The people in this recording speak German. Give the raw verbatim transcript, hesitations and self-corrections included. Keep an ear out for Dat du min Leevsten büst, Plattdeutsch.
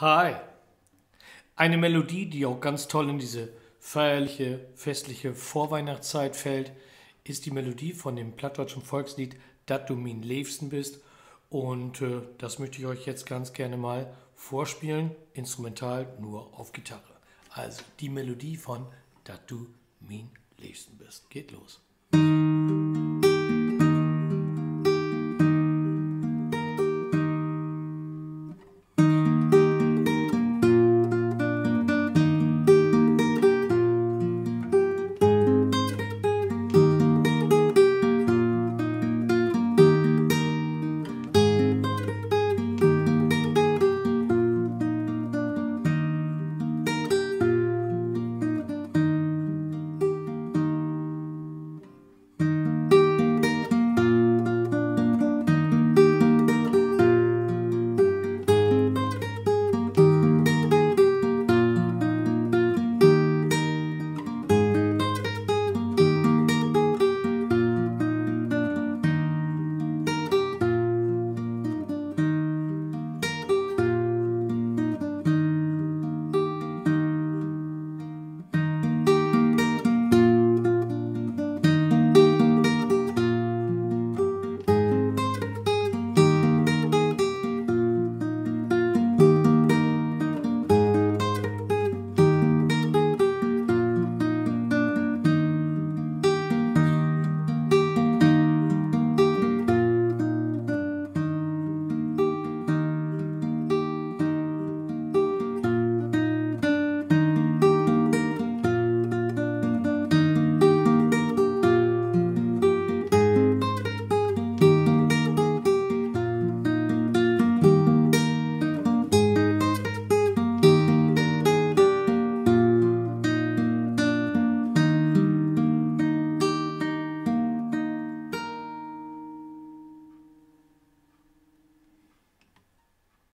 Hi! Eine Melodie, die auch ganz toll in diese feierliche, festliche Vorweihnachtszeit fällt, ist die Melodie von dem plattdeutschen Volkslied Dat du min Leevsten büst. Und äh, das möchte ich euch jetzt ganz gerne mal vorspielen, instrumental nur auf Gitarre. Also die Melodie von Dat du min Leevsten büst. Geht los!